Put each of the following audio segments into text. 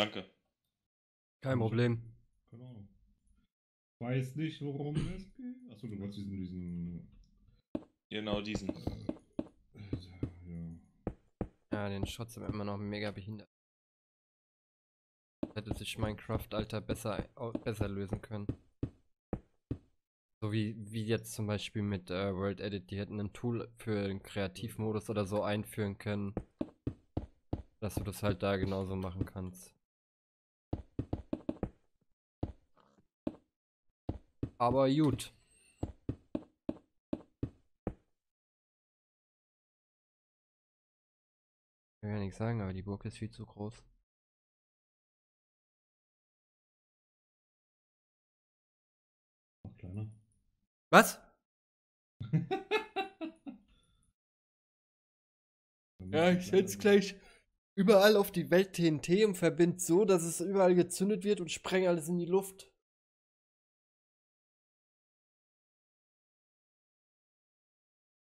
Danke. Kein Problem. Keine Ahnung. Weiß nicht, worum es geht. Achso, du wolltest diesen... Genau, diesen. Ja, den Shots sind immer noch mega behindert. Hätte sich Minecraft, Alter, besser lösen können. So wie jetzt zum Beispiel mit World Edit, die hätten ein Tool für den Kreativmodus oder so einführen können, dass du das halt da genauso machen kannst. Aber gut. Ich will ja nichts sagen, aber die Burg ist viel zu groß. Noch kleiner. Was? Ja, ich setz gleich überall auf die Welt TNT und verbind so, dass es überall gezündet wird und spreng alles in die Luft.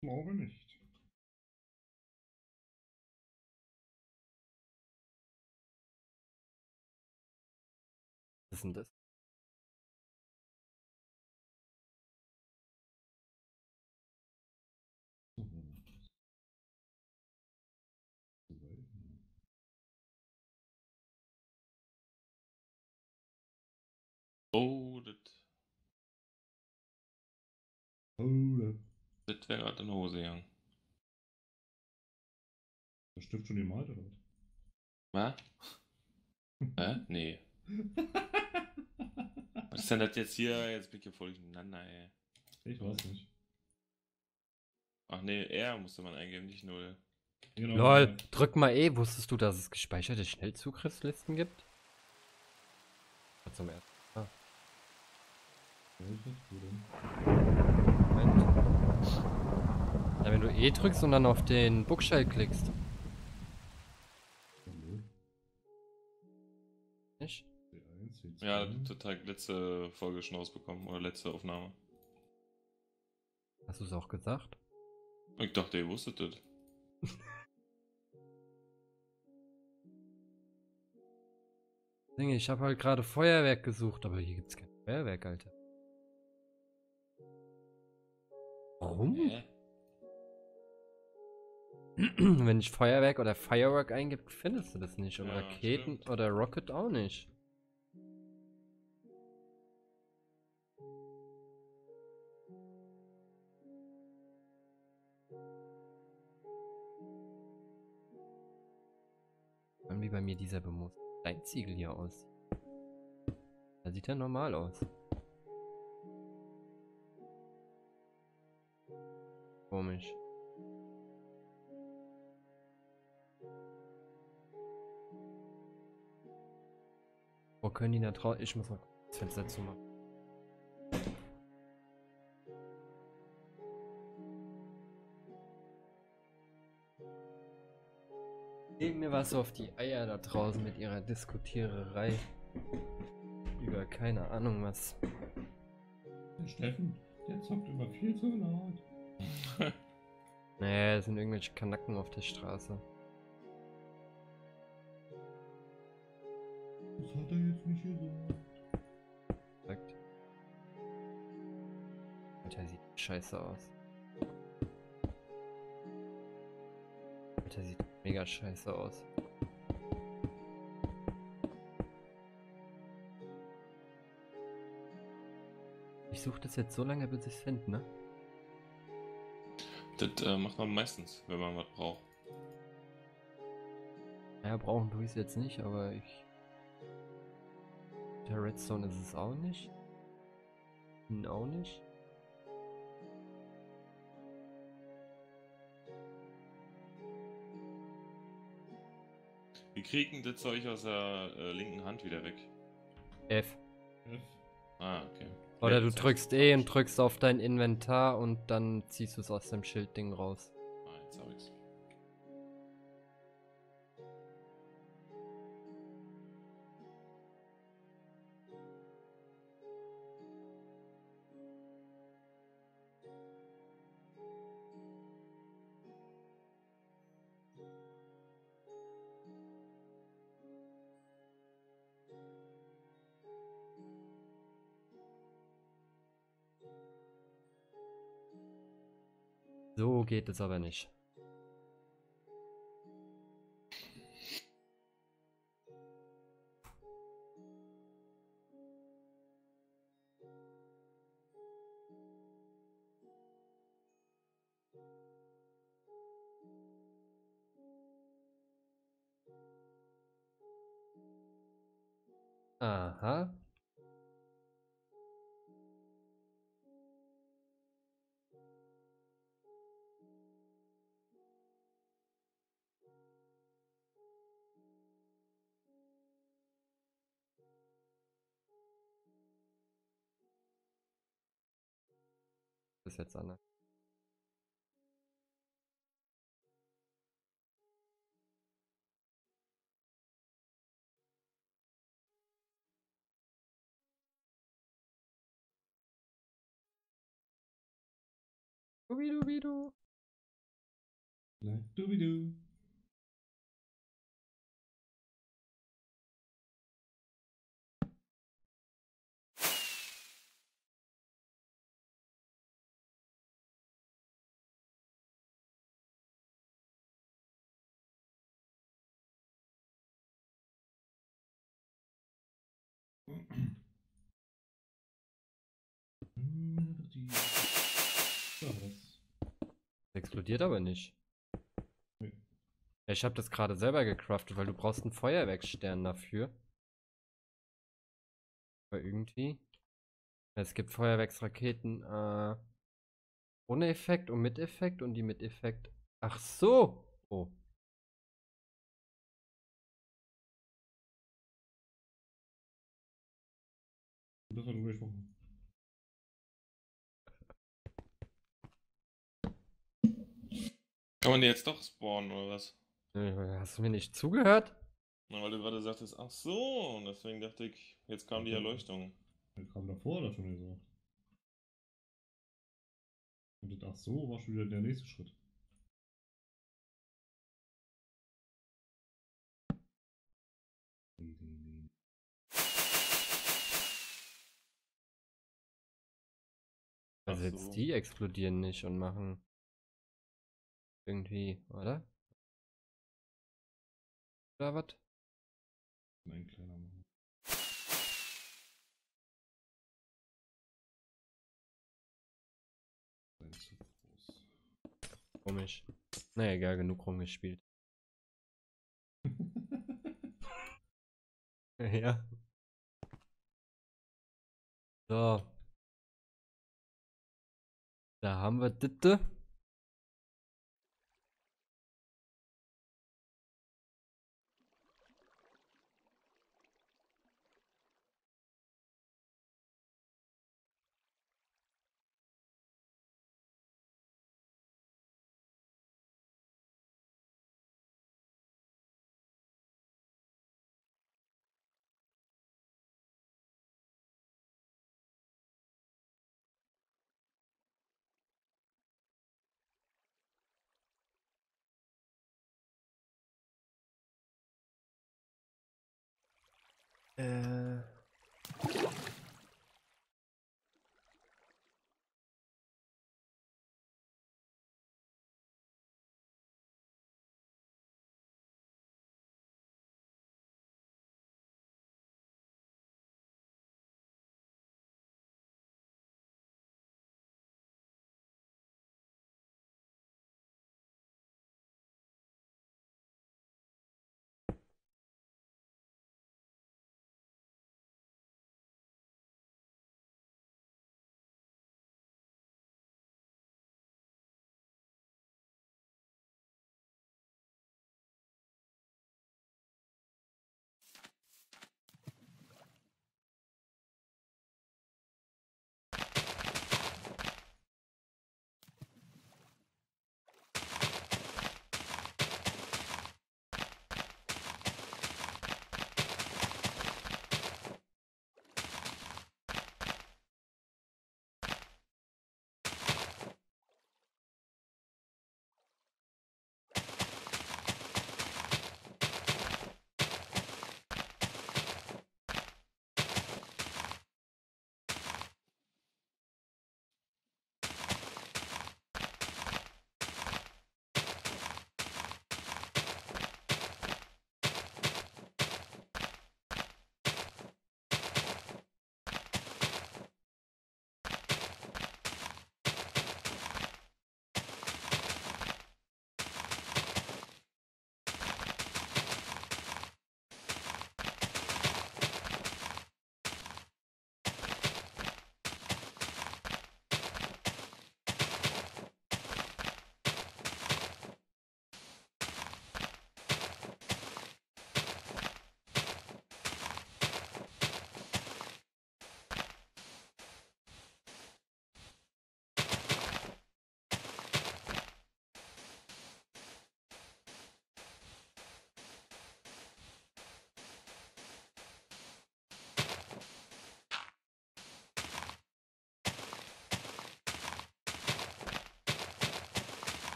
Ich glaube nicht. Ist das? Oh, das wäre gerade in Hose gegangen. Das stimmt schon den Mal, oder was? Was? Nee. Was ist denn das jetzt hier? Jetzt bin ich hier voll durcheinander, ey. Ich weiß nicht. Ach nee, R musste man eingeben, nicht 0. Genau. Lol, drück mal E. Wusstest du, dass es gespeicherte Schnellzugriffslisten gibt? Was zum Ersten. Ah. Moment. Ja, wenn du E drückst und dann auf den Bugschall klickst. Nicht? Ja, total letzte Folge schon rausbekommen, oder letzte Aufnahme. Hast du es auch gesagt? Ich dachte, ihr wusstet das. Ich habe halt gerade Feuerwerk gesucht, aber hier gibt's kein Feuerwerk, Alter. Warum? Wenn ich Feuerwerk oder Firework eingebe, findest du das nicht. Und ja, Raketen stimmt. Oder Rocket auch nicht. Wie bei mir dieser bemooste Steinziegel hier aus. Da sieht er ja normal aus. Komisch. Wo können die da drauf? Ich muss mal das Fenster zumachen. Neben mir war so auf die Eier da draußen mit ihrer Diskutiererei. Über keine Ahnung was. Der Steffen, der zockt immer viel zu laut. Naja, das sind irgendwelche Kanacken auf der Straße. Das hat er jetzt nicht gesagt. Sagt. Alter, sieht scheiße aus. Alter, sieht mega scheiße aus. Ich suche das jetzt so lange, bis ich es finde, ne? Das macht man meistens, wenn man was braucht. Ja, brauchen tue ich es jetzt nicht, aber ich... Der Redstone ist es auch nicht. Auch nicht. Wir kriegen das Zeug aus der linken Hand wieder weg. F. Ah, okay. Oder du drückst E und drückst auf dein Inventar und dann ziehst du es aus dem Schildding raus. Ah, jetzt hab ich's. So geht es aber nicht. Aha. Das ist jetzt anders. Dubidu. Dubidu. Explodiert aber nicht. Nee. Ich habe das gerade selber gecraftet, weil du brauchst einen Feuerwerkstern dafür. Aber irgendwie. Es gibt Feuerwerksraketen ohne Effekt und mit Effekt und die mit Effekt. Ach so! Oh. Das hat du gesprochen. Kann man die jetzt doch spawnen oder was? Hast du mir nicht zugehört? Na, weil du gerade sagtest, ach so, und deswegen dachte ich, jetzt kam die Erleuchtung. Die kam davor oder schon gesagt. Und das ach so war schon wieder der nächste Schritt. Also jetzt die explodieren nicht und machen. Irgendwie, oder? Oder was? Nein, kleiner Mann. Nein, zu groß. Komisch. Naja, egal, genug rumgespielt. Ja. So. Da haben wir Ditte.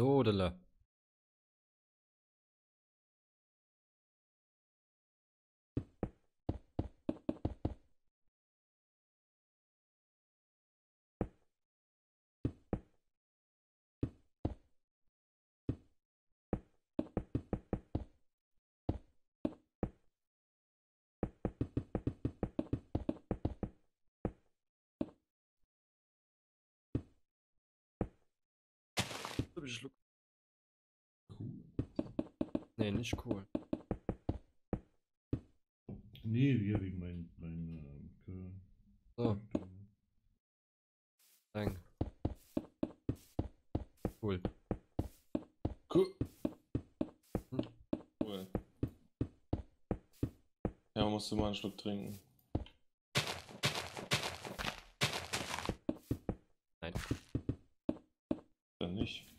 So, Dille. Schluck. Nee, nicht cool. Nee, wie mein so. Danke. Cool. Cool. Cool. Ja, musst du mal einen Schluck trinken. Nein. Dann nicht.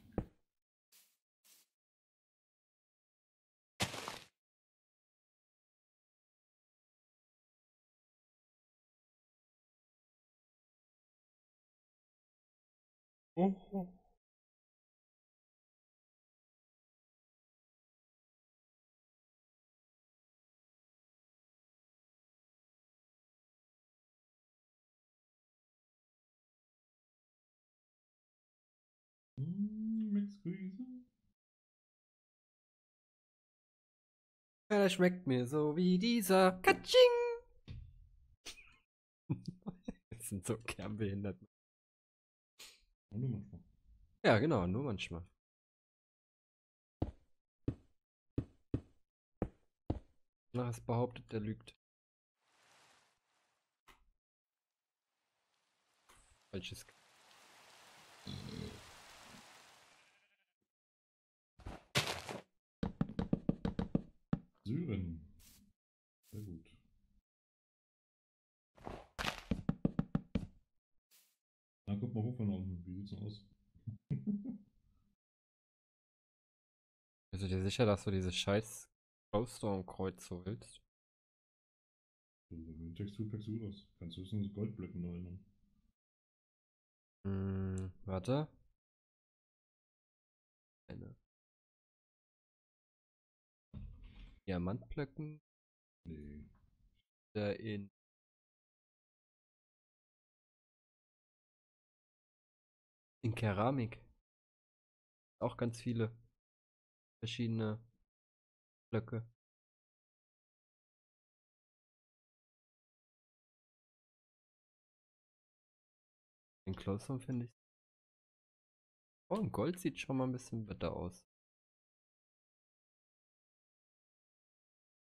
Oh. Ja, das schmeckt mir so wie dieser Katsching. Das sind so kernbehindert. Nur manchmal. Ja, genau, nur manchmal. Na, es behauptet, der lügt. Falsches. Syren. Sehr gut. Dann guck mal hoch von unten, wie sieht's aus? Bist du dir sicher, dass du diese scheiß Glowstone-Kreuz so willst? Mit Texturpacks gut aus. Kannst du es in Goldblöcken erinnern? Warte. Eine. Diamantblöcken? Nee. Da in. In Keramik. Auch ganz viele verschiedene Blöcke. Den Klostern finde ich. Oh, und Gold sieht schon mal ein bisschen besser aus.